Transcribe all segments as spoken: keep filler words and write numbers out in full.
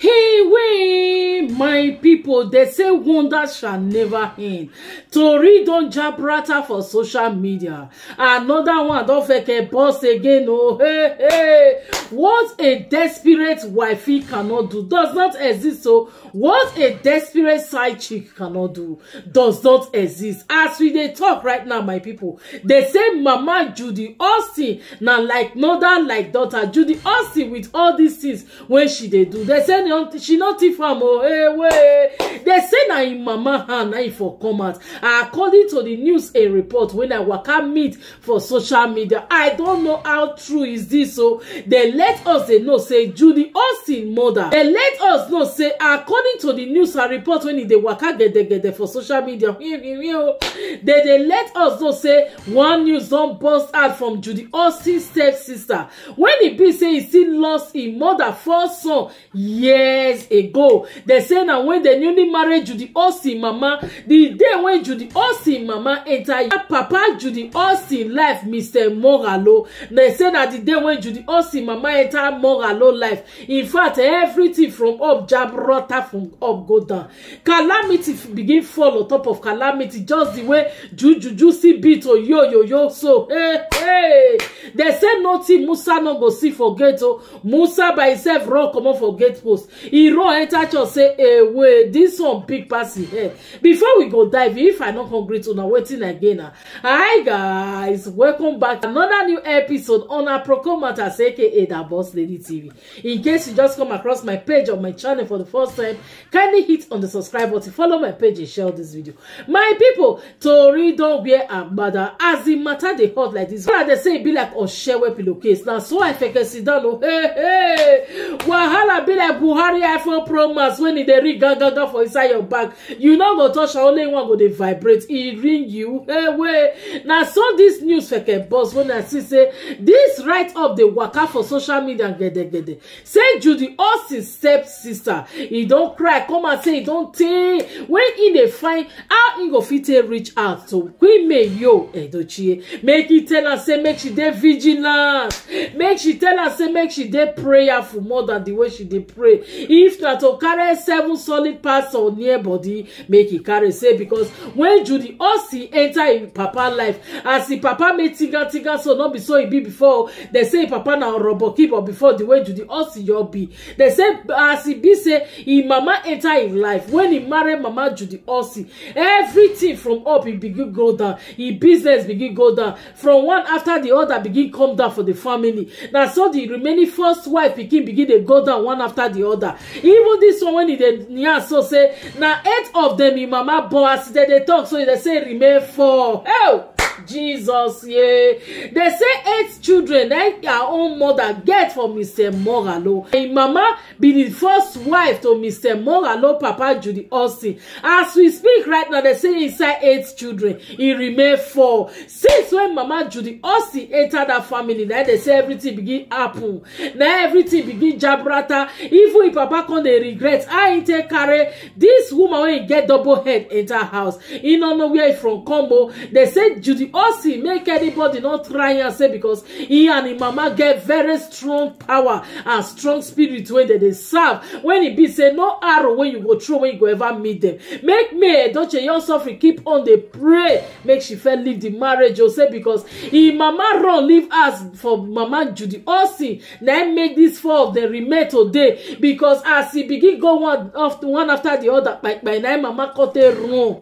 Hey, way, my people, they say wonder shall never end. Tori don jabrata for social media. Another one don fake a boss again. Oh, hey, hey. What a desperate wifey cannot do does not exist. So, what a desperate side chick cannot do does not exist. As we they talk right now, my people, they say Mama Judy Austin now like mother like daughter Judy Austin with all these things when she they do. They say she not if I'm away. They say na in Mama hand na for comment. According to the news a report when I waka meet for social media, I don't know how true is this. So they let us they know say Judy Austin mother. They let us know say according to the news a report when they waka get they get for social media. They they let us know say one news don't bust out from Judy Austin's stepsister. When it be say he still lost his mother first son yeah. Years ago, they say now when the newly married Judy Austin Mama, the day when Judy Austin Mama entered Papa Judy Austin life, Mister Moralo. They say that the day when Judy Austin Mama entered Moralo life, in fact, everything from up jab rotter from up go down. Calamity begin fall on top of calamity, just the way Juju Juicy beat or yo yo yo. So hey hey, they say nothing Musa no go see for ghetto. Musa by himself run come on for gate post. He run enter church say, hey, wait, this one big pass in here. Before we go dive, if I not hungry to now waiting again. Uh. Hi guys, welcome back to another new episode on our Procomatas, aka Da Boss Lady T V. In case you just come across my page or my channel for the first time, kindly hit on the subscribe button, follow my page and share this video. My people, Tori don wear a mother as the matter they hot like this. They say it be like a share web pillowcase. Now so I fake sit down. Oh, hey, hey, wahala be like Buhari iPhone Pro Max when it they ring gaga for inside your bag. You not go touch only one go they vibrate. It ring you. Hey way. Now so this news fake boss when I see say this right up the waka for social media and get get get. Say Judy Austin stepsister. He don't cry. Come and say he don't take. When he they find how he go fit reach out to Queen May Yul Edochie. Make it tell and say make she dey vigilant. Make she tell and say make she dey prayerful more than the way she dey pray. If not to carry seven solid parts on near body, make it carry say because when Judy Austin enter in Papa life, as the Papa made tiga tiga so not be so it be before they say Papa now robo keep or before the way Judy Austin your be. They say as he be say he Mama enter in life when he married Mama Judy Austin, everything from up he begin go down, he business begin go down from one after the other begin come down for the family. Now so the remaining first wife begin begin to go down one after the other. Even this one when he did so say now eight of them in Mama boss they, they talk so they say remain four. Oh Jesus, yeah. They say eight children that their own mother get for Mister Moralo. And Mama be the first wife to Mister Moralo, Papa Judy Austin. As we speak right now, they say inside eight children, he remain four. Since when Mama Judy Austin entered that family, now they say everything begin happen. Now everything begin jabrata. Even if Papa can they regret, I take carry this woman when he get double head enter house. He don't know where he from combo. They say Judy Austin make anybody not try and say because he and his Mama get very strong power and strong spirit when they, they serve. When he be say no arrow when you go through when you go ever meet them. Make May Edochie young suffering keep on the pray make she fair leave the marriage or say because he Mama run leave us for Mama Judy Austin. Then make this four of them remain today because as he begin go one after one after the other by, by now Mama cut a run.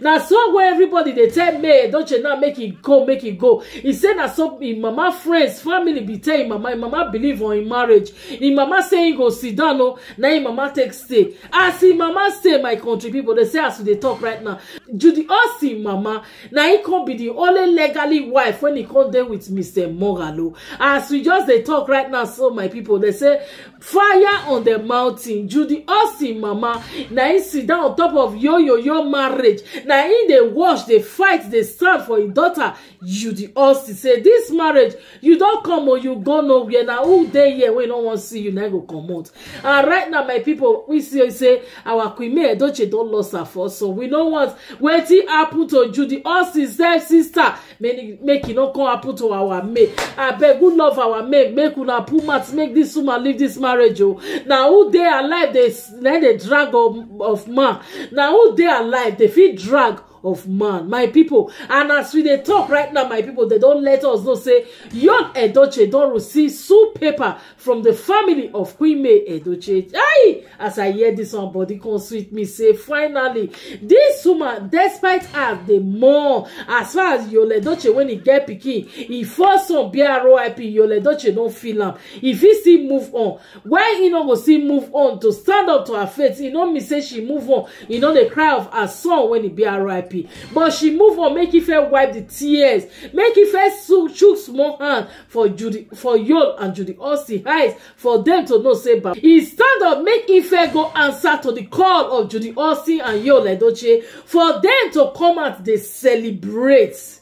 Now so where everybody they tell May Edochie now make it go, make it go. He said that some in Mama friends, family be telling Mama, in Mama believe on in marriage. In Mama saying go sit down, no, now in Mama take stay. As in Mama stay, my country people, they say as they talk right now. Judy Austin Mama, now he can't be the only legally wife when he come there with Mister Moralo. As we just they talk right now, so my people, they say fire on the mountain. Judy Austin Mama, now he sit down on top of yo yo yo marriage. Now in they wash, they fight, they stand for it. daughter Judy Austin say this marriage you don't come or you go nowhere. Now who day here we don't want to see you never come out. And right now my people we see say our Queen May Edochie don't lose her force, so we don't want waiting happen to Judy Austin say sister make make it not come happen to our May. I beg good love our May make una pull mats make this woman leave this marriage. Oh now who they alive they let the drag of, of man now who they alive they feel drag of man, my people. And as we they talk right now, my people, they don't let us know say Yul Edochie don't receive soup paper from the family of Queen May Edochie. Aye, as I hear this one, body come sweet me say finally this woman, despite her the more as far as Yul Edochie when he get picky, he force on B R O I P. Yul Edochie don't feel him. If he still move on, why he not go see move on to stand up to her face? He not me say she move on. You know the cry of her son when he B R O I P. But she move on, make if her wipe the tears, make if her choose small hand for Judy, for Yul and Judy Austin eyes for them to know say but he stand up, make if her go answer to the call of Judy Austin and Yul Edochie for them to come out they celebrate.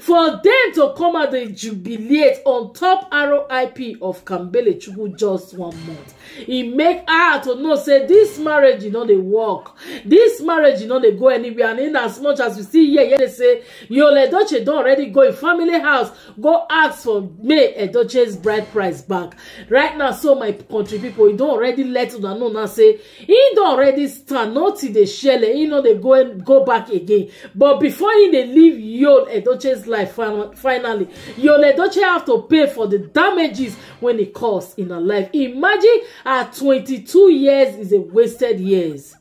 For them to come out and jubilate on top R I P of Kambele Chukwu just one month. He make her to know, say, this marriage, you know, they work. This marriage, you know, they go anywhere. And in as much as we see here, yeah, they say, Yul Edochie don't already go in family house. Go ask for May Edochie's bride price back. Right now, so my country people, he don't already let them know now, say, he don't already stand, not till they shell, you know, they go and go back again. But before he they leave Yul Edochie life finally, Yul Edochie have to pay for the damages when it costs in her life. Imagine her twenty-two years is a wasted years.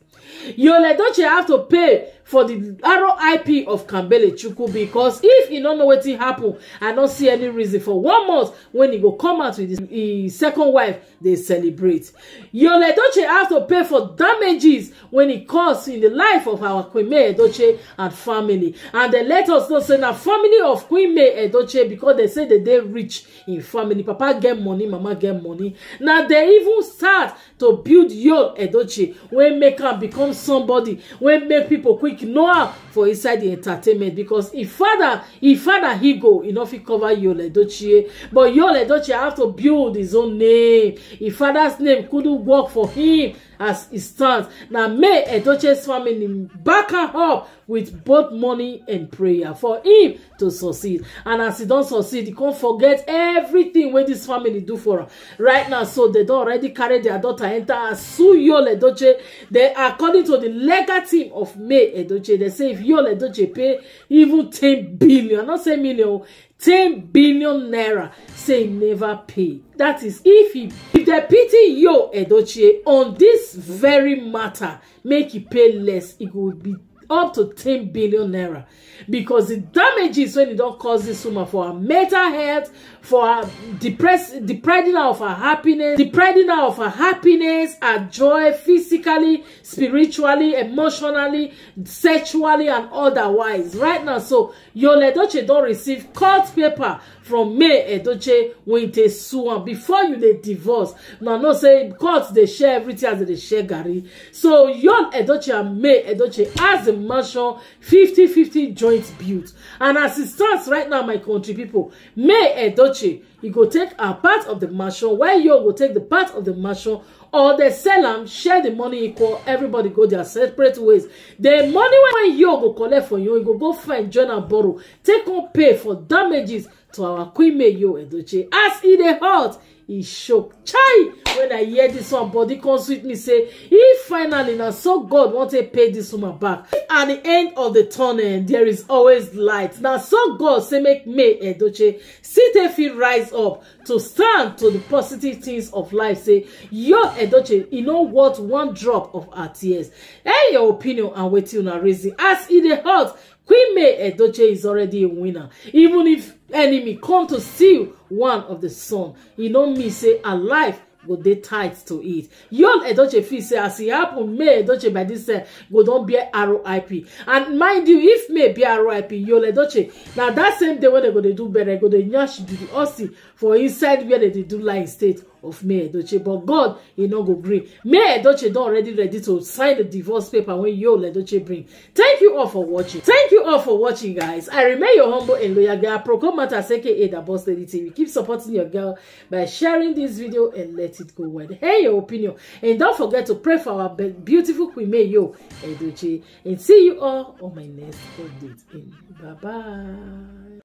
Yul Edochie have to pay for the R I P of Kambele Chukwu because if you don't know what happened, I don't see any reason for one month when he go come out with his, his second wife, they celebrate. Yul Edochie have to pay for damages when it costs in the life of our Queen May Edochie and family. And they let us know, say, the family of Queen May Edochie because they say that they rich in family. Papa get money, Mama get money. Now they even start to build Yul Edochie when make her become somebody, when make people quick Noah for inside the entertainment because if father, if father he go, enough he cover Yul Edochie. But Yul Edochie have to build his own name. If father's name couldn't work for him as it stands, now May Edochie's family back her up with both money and prayer for him to succeed. And as he don't succeed, he can't forget everything when this family do for her. Right now, so they don't already carry their daughter enter and sue Yul Edochie. They, according to the legal team of May Edochie, they say if Yul Edochie pay even ten billion, not say million, ten billion naira, say never pay. That is, if he if they pity Yul Edochie on this very matter, make he pay less, it would be up to ten billion naira because the damages when it don't cause this woman for her mental health, for her depressed, depriving her of her happiness, depriving her of her happiness, her joy, physically, spiritually, emotionally, sexually, and otherwise. Right now, so Yul Edochie don't receive court paper from May Edochie when they sue her before you they divorce. Now, no say court they share everything as they share Gary. So Yul Edochie and May Edochie as the mansion fifty fifty joint built. And as it stands right now, my country people, May Edochie, you go take a part of the mansion, while you go take the part of the mansion, or they sell them, share the money equal, everybody go their separate ways. The money when you go collect for you, you go go find, join and borrow, take on pay for damages to our Queen May Yul Edochie. As in the heart, he shook. Chai! When I hear this one, body comes with me say, if finally now so God want to pay this woman back. At the end of the tunnel, there is always light. Now so God say make May Edochie sit if he rise up to stand to the positive things of life. Say, Yul Edochie, you know what? One drop of our tears. Hey, your opinion and wait till now raising. As in the heart, Queen May Edochie is already a winner. Even if enemy come to steal one of the son, you know me say alive go dey tight to it. Yul Edochie feel say as it happen, May Edochie by this time go don bear R I P. And mind you, if May bear R I P, Yul Edochie now that same day when they go they do better, go they nyash Judy Austin for inside where they do lie in state. of May Edochie, but God, he no go bring. May Edochie don already ready to sign the divorce paper when Yul Edochie bring. Thank you all for watching. Thank you all for watching, guys. I remain your humble and loyal girl, Procomatas, aka Da Boss Lady T V. Keep supporting your girl by sharing this video and let it go wide. Hey, your opinion, and don't forget to pray for our beautiful Queen May Yul Edochie. And see you all on my next update. Bye bye.